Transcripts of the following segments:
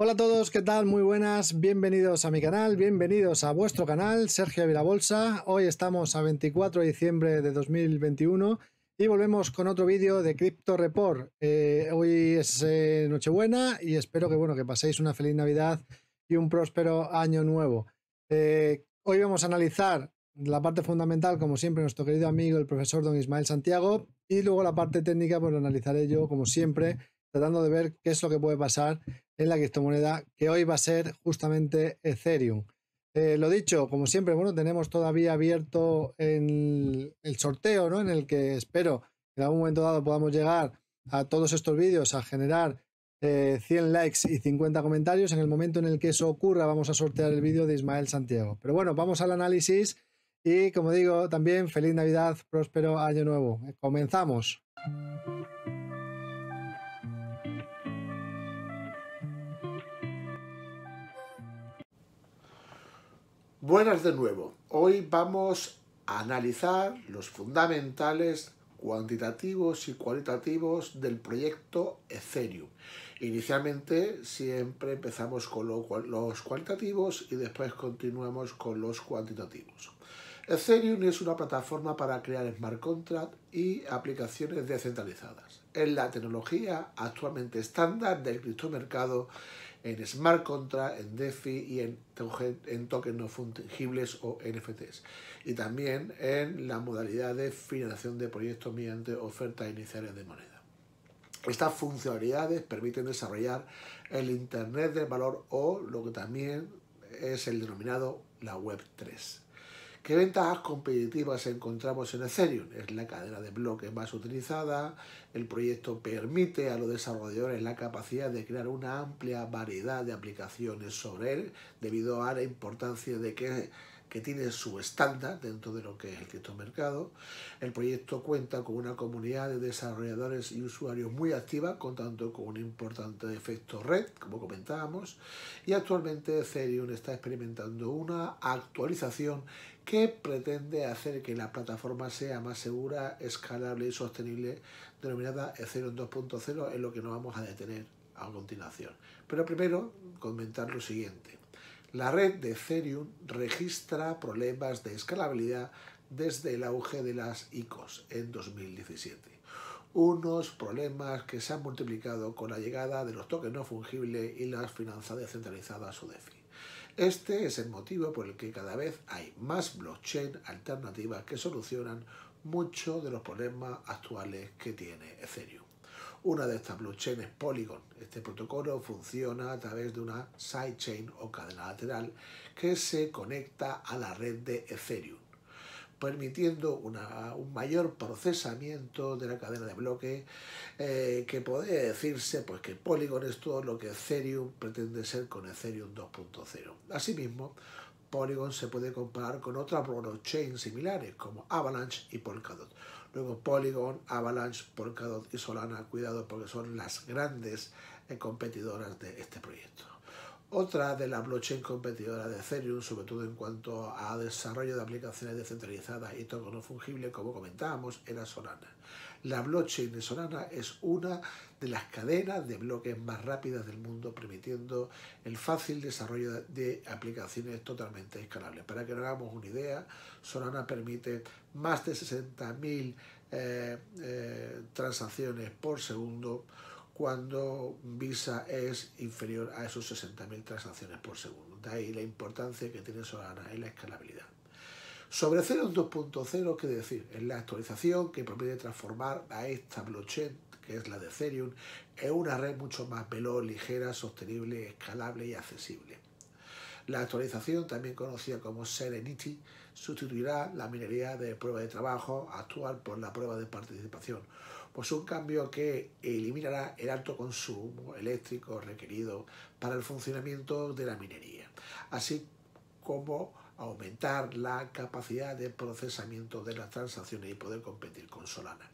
Hola a todos, ¿qué tal? Muy buenas, bienvenidos a mi canal, bienvenidos a vuestro canal, Sergio Ávila Bolsa. Hoy estamos a 24 de diciembre de 2021 y volvemos con otro vídeo de Crypto Report. Hoy es Nochebuena y espero que, que paséis una feliz Navidad y un próspero año nuevo. Hoy vamos a analizar la parte fundamental, como siempre, nuestro querido amigo, el profesor don Ismael Santiago, y luego la parte técnica, pues lo analizaré yo, como siempre, tratando de ver qué es lo que puede pasar en la criptomoneda, que hoy va a ser justamente Ethereum. Lo dicho, como siempre, tenemos todavía abierto el sorteo, en el que espero que en algún momento dado podamos llegar a todos estos vídeos a generar 100 likes y 50 comentarios. En el momento en el que eso ocurra, vamos a sortear el vídeo de Ismael Santiago. Pero bueno, vamos al análisis y, como digo, también feliz Navidad, próspero año nuevo. Comenzamos. Buenas de nuevo, hoy vamos a analizar los fundamentales cuantitativos y cualitativos del proyecto Ethereum. Inicialmente siempre empezamos con los cualitativos y después continuamos con los cuantitativos. Ethereum es una plataforma para crear smart contracts y aplicaciones descentralizadas. Es la tecnología actualmente estándar del criptomercado en smart contracts, en DeFi y en tokens no fungibles o NFTs. Y también en la modalidad de financiación de proyectos mediante ofertas iniciales de moneda. Estas funcionalidades permiten desarrollar el Internet del valor o lo que también es el denominado la Web3. ¿Qué ventajas competitivas encontramos en Ethereum? Es la cadena de bloques más utilizada, el proyecto permite a los desarrolladores la capacidad de crear una amplia variedad de aplicaciones sobre él debido a la importancia de que tiene su estándar dentro de lo que es el criptomercado. El proyecto cuenta con una comunidad de desarrolladores y usuarios muy activa, contando con un importante efecto red, como comentábamos, y actualmente Ethereum está experimentando una actualización que pretende hacer que la plataforma sea más segura, escalable y sostenible, denominada Ethereum 2.0, en lo que nos vamos a detener a continuación. Pero primero, comentar lo siguiente. La red de Ethereum registra problemas de escalabilidad desde el auge de las ICOs en 2017. Unos problemas que se han multiplicado con la llegada de los tokens no fungibles y las finanzas descentralizadas o DeFi. Este es el motivo por el que cada vez hay más blockchain alternativas que solucionan muchos de los problemas actuales que tiene Ethereum. Una de estas blockchains es Polygon. Este protocolo funciona a través de una sidechain o cadena lateral que se conecta a la red de Ethereum, permitiendo un mayor procesamiento de la cadena de bloque, que puede decirse que Polygon es todo lo que Ethereum pretende ser con Ethereum 2.0. Asimismo, Polygon se puede comparar con otras blockchains similares como Avalanche y Polkadot. Luego Polygon, Avalanche, Polkadot y Solana, cuidado porque son las grandes competidoras de este proyecto. Otra de las blockchains competidoras de Ethereum, sobre todo en cuanto a desarrollo de aplicaciones descentralizadas y tokens no fungibles, como comentábamos, era Solana. La blockchain de Solana es una de las cadenas de bloques más rápidas del mundo, permitiendo el fácil desarrollo de aplicaciones totalmente escalables. Para que nos hagamos una idea, Solana permite más de 60.000 transacciones por segundo, cuando Visa es inferior a esos 60.000 transacciones por segundo. De ahí la importancia que tiene Solana en la escalabilidad. Sobre Ethereum 2.0, ¿qué decir? Es la actualización que permite transformar a esta blockchain, que es la de Ethereum, en una red mucho más veloz, ligera, sostenible, escalable y accesible. La actualización, también conocida como Serenity, sustituirá la minería de prueba de trabajo actual por la prueba de participación. Pues un cambio que eliminará el alto consumo eléctrico requerido para el funcionamiento de la minería, así como aumentar la capacidad de procesamiento de las transacciones y poder competir con Solana.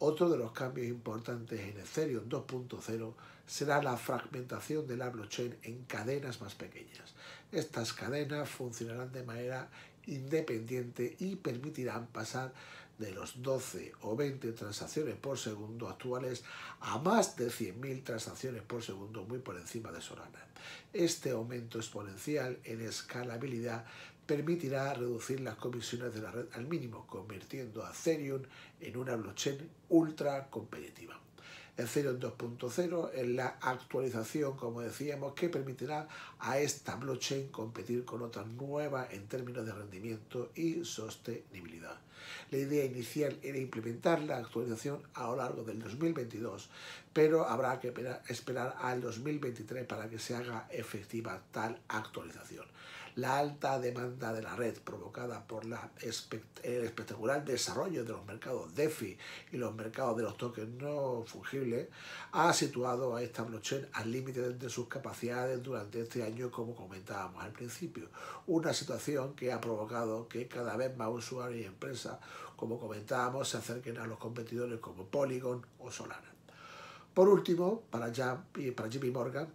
Otro de los cambios importantes en Ethereum 2.0 será la fragmentación de la blockchain en cadenas más pequeñas. Estas cadenas funcionarán de manera independiente y permitirán pasar de los 12 o 20 transacciones por segundo actuales a más de 100.000 transacciones por segundo, muy por encima de Solana. Este aumento exponencial en escalabilidad permitirá reducir las comisiones de la red al mínimo, convirtiendo a Ethereum en una blockchain ultra competitiva. Ethereum 2.0 es la actualización, como decíamos, que permitirá a esta blockchain competir con otras nuevas en términos de rendimiento y sostenibilidad. La idea inicial era implementar la actualización a lo largo del 2022, pero habrá que esperar al 2023 para que se haga efectiva tal actualización. La alta demanda de la red provocada por el espectacular desarrollo de los mercados DeFi y los mercados de los tokens no fungibles ha situado a esta blockchain al límite de sus capacidades durante este año, como comentábamos al principio. Una situación que ha provocado que cada vez más usuarios y empresas, como comentábamos, se acerquen a los competidores como Polygon o Solana. Por último, para JPMorgan,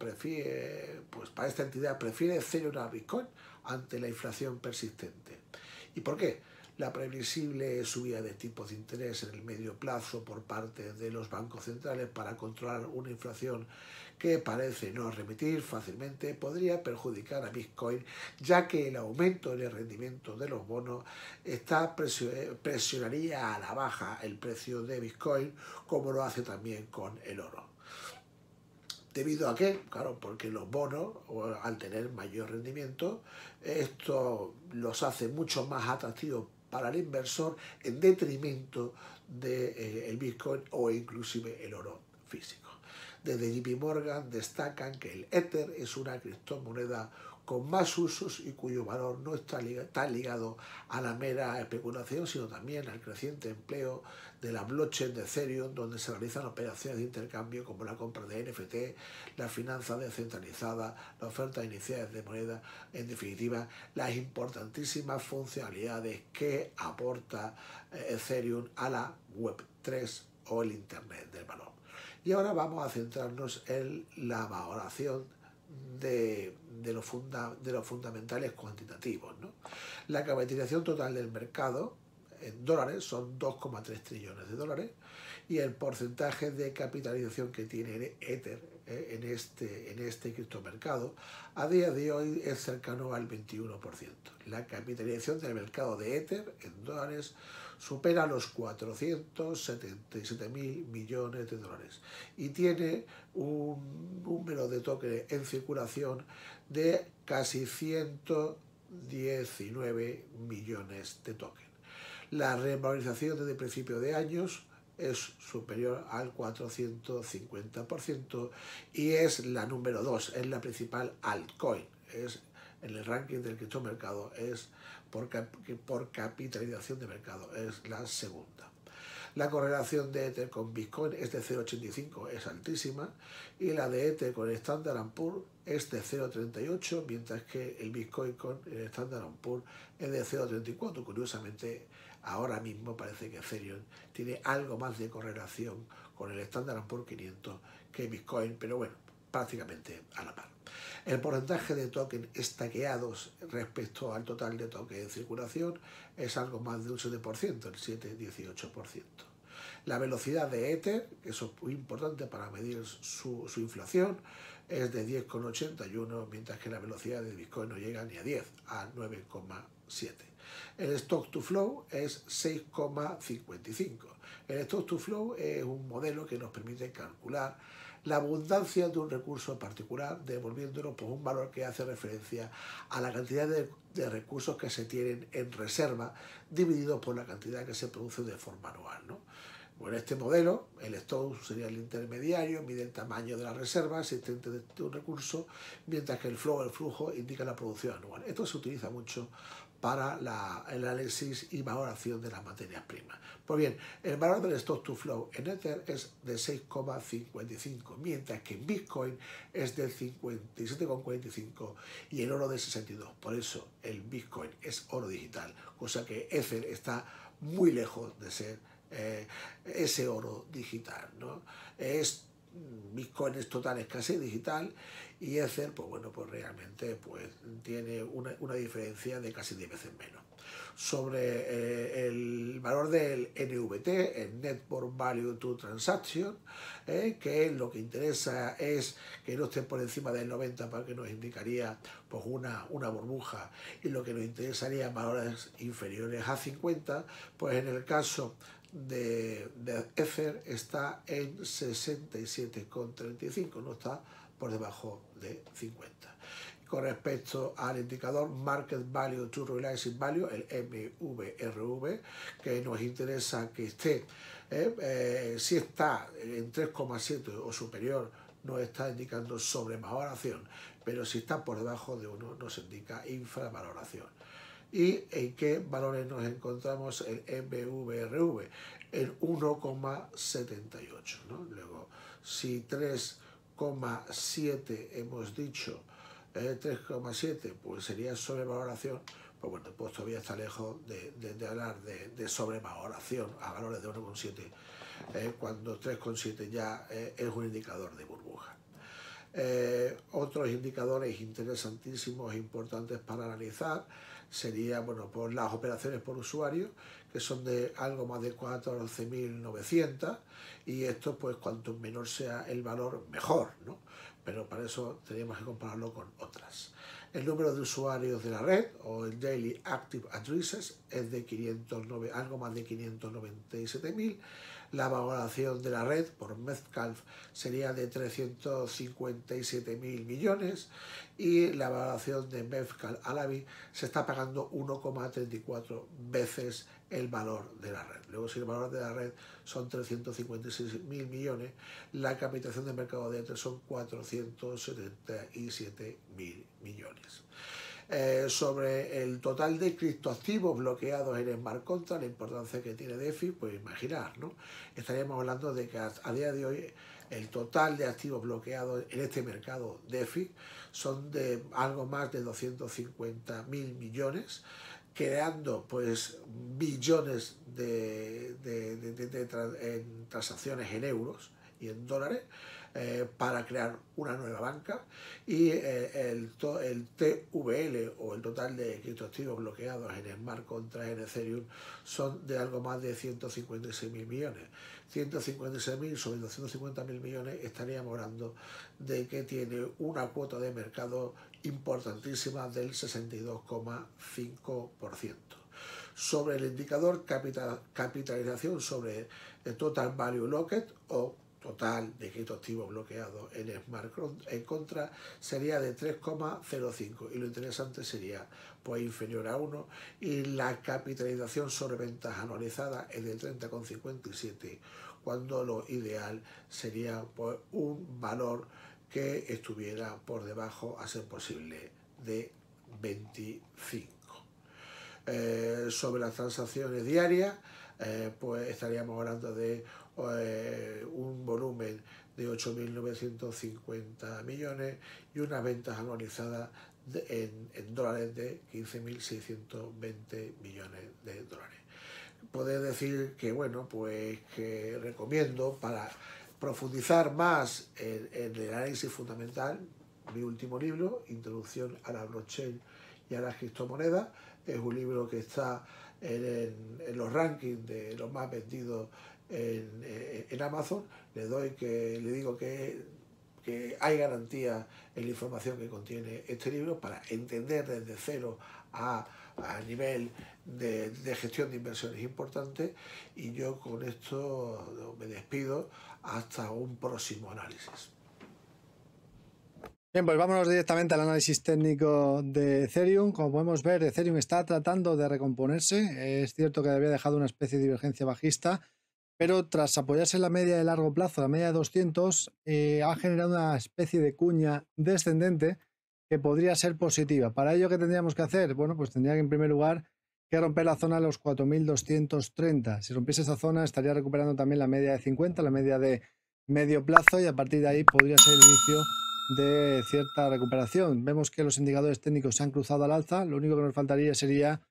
para esta entidad prefiere Ethereum a Bitcoin ante la inflación persistente. ¿Y por qué? La previsible subida de tipos de interés en el medio plazo por parte de los bancos centrales para controlar una inflación que parece no remitir fácilmente podría perjudicar a Bitcoin, ya que el aumento en el rendimiento de los bonos presionaría a la baja el precio de Bitcoin, como lo hace también con el oro. ¿Debido a qué? Claro, porque los bonos, al tener mayor rendimiento, esto los hace mucho más atractivos para el inversor en detrimento del Bitcoin o inclusive el oro físico. Desde JPMorgan destacan que el Ether es una criptomoneda con más usos y cuyo valor no está tan ligado a la mera especulación, sino también al creciente empleo de la blockchain de Ethereum, donde se realizan operaciones de intercambio como la compra de NFT, las finanzas descentralizadas, las ofertas iniciales de moneda, en definitiva, las importantísimas funcionalidades que aporta Ethereum a la Web3 o el Internet del valor. Y ahora vamos a centrarnos en la valoración de los fundamentales cuantitativos, ¿no? La capitalización total del mercado en dólares son 2,3 trillones de dólares y el porcentaje de capitalización que tiene Ether en este criptomercado a día de hoy es cercano al 21%. La capitalización del mercado de Ether en dólares supera los 477 mil millones de dólares y tiene un número de tokens en circulación de casi 119 millones de tokens. La revalorización desde principio de años es superior al 450% y es la número 2, es la principal altcoin. En el ranking del criptomercado es por capitalización de mercado, es la segunda. La correlación de Ether con Bitcoin es de 0,85, es altísima, y la de Ether con el Standard Poor's es de 0,38, mientras que el Bitcoin con el Standard Poor's es de 0,34. Curiosamente, ahora mismo parece que Ethereum tiene algo más de correlación con el Standard Poor's 500 que Bitcoin, pero bueno, prácticamente a la par. El porcentaje de tokens estaqueados respecto al total de tokens en circulación es algo más de un 7%, el 7,18%. La velocidad de Ether, eso es muy importante para medir su inflación, es de 10,81, mientras que la velocidad de Bitcoin no llega ni a 10, a 9,7. El Stock-to-Flow es 6,55. El Stock-to-Flow es un modelo que nos permite calcular la abundancia de un recurso particular, devolviéndonos por un valor que hace referencia a la cantidad de recursos que se tienen en reserva, dividido por la cantidad que se produce de forma anual, ¿no? Bueno, este modelo, el stock sería el intermediario, mide el tamaño de la reserva existente de un recurso, mientras que el flow, el flujo, indica la producción anual. Esto se utiliza mucho para el análisis y valoración de las materias primas. Pues bien, el valor del stock to flow en Ether es de 6,55, mientras que en Bitcoin es del 57,45 y el oro de 62. Por eso el Bitcoin es oro digital, cosa que Ether está muy lejos de ser ese oro digital, ¿no? Es Bitcoin es total escasez digital y Ether, pues bueno, pues realmente pues tiene una diferencia de casi 10 veces menos. Sobre el valor del NVT, el Net Board Value to Transaction, que lo que interesa es que no esté por encima del 90 para que nos indicaría pues una burbuja, y lo que nos interesaría valores inferiores a 50, pues en el caso de Ether está en 67,35, no está por debajo de 50. Con respecto al indicador Market Value to Realizing Value, el MVRV, que nos interesa que esté, si está en 3,7 o superior, nos está indicando sobrevaloración, pero si está por debajo de 1 nos indica infravaloración. ¿Y en qué valores nos encontramos el MVRV? En 1,78, ¿no? Luego, si 3,7 hemos dicho, 3,7 pues sería sobrevaloración, pues bueno, pues todavía está lejos de hablar de sobrevaloración a valores de 1,7, cuando 3,7 ya es un indicador de burbuja. Otros indicadores interesantísimos e importantes para analizar serían, bueno, pues las operaciones por usuario, que son de algo más de 14.900, y esto pues cuanto menor sea el valor mejor, ¿no? Pero para eso teníamos que compararlo con otras. El número de usuarios de la red o el Daily Active Addresses es de 509, algo más de 597.000. La valoración de la red por Metcalf sería de 357.000 millones y la valoración de Metcalf a la BI se está pagando 1,34 veces el valor de la red. Luego, si el valor de la red son 356.000 millones, la capitalización de mercado de Ether son 477.000 millones. Sobre el total de criptoactivos bloqueados en smart contract, la importancia que tiene DeFi, pues imaginar, ¿no? Estaríamos hablando de que a día de hoy el total de activos bloqueados en este mercado DeFi son de algo más de 250.000 millones, creando pues billones de transacciones en euros y en dólares, para crear una nueva banca, y el TVL o el total de criptoactivos bloqueados en smart contracts en Ethereum son de algo más de 156.000 millones. 156.000 sobre 250.000 millones, estaríamos hablando de que tiene una cuota de mercado importantísima del 62,5%. Sobre el indicador capitalización sobre el Total Value Locked o total de criptoactivos bloqueados en smart contract sería de 3,05, y lo interesante sería pues inferior a 1, y la capitalización sobre ventas anualizada es de 30,57, cuando lo ideal sería pues un valor que estuviera por debajo, a ser posible, de 25. Sobre las transacciones diarias, pues estaríamos hablando de un volumen de 8.950 millones y unas ventas anualizadas en dólares de 15.620 millones de dólares. Podéis decir que, bueno, pues que recomiendo para profundizar más en el análisis fundamental mi último libro, Introducción a la blockchain y a las criptomonedas. Es un libro que está en los rankings de los más vendidos en Amazon. Le digo que hay garantía en la información que contiene este libro para entender desde cero a nivel de gestión de inversiones importantes, y yo con esto me despido hasta un próximo análisis. Bien, pues vámonos directamente al análisis técnico de Ethereum. Como podemos ver, Ethereum está tratando de recomponerse. Es cierto que había dejado una especie de divergencia bajista, pero tras apoyarse en la media de largo plazo, la media de 200, ha generado una especie de cuña descendente que podría ser positiva. Para ello, ¿qué tendríamos que hacer? Bueno, pues tendría que, en primer lugar, que romper la zona de los 4.230. Si rompiese esa zona, estaría recuperando también la media de 50, la media de medio plazo, y a partir de ahí podría ser el inicio de cierta recuperación. Vemos que los indicadores técnicos se han cruzado al alza. Lo único que nos faltaría sería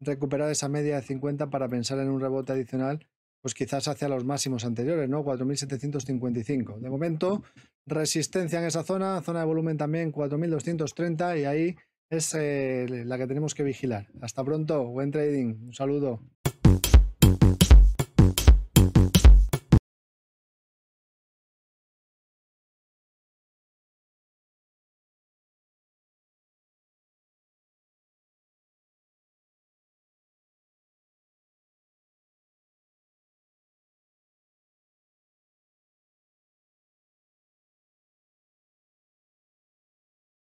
recuperar esa media de 50 para pensar en un rebote adicional pues quizás hacia los máximos anteriores, ¿no? 4.755. De momento, resistencia en esa zona de volumen también 4.230, y ahí es la que tenemos que vigilar. Hasta pronto, buen trading, un saludo.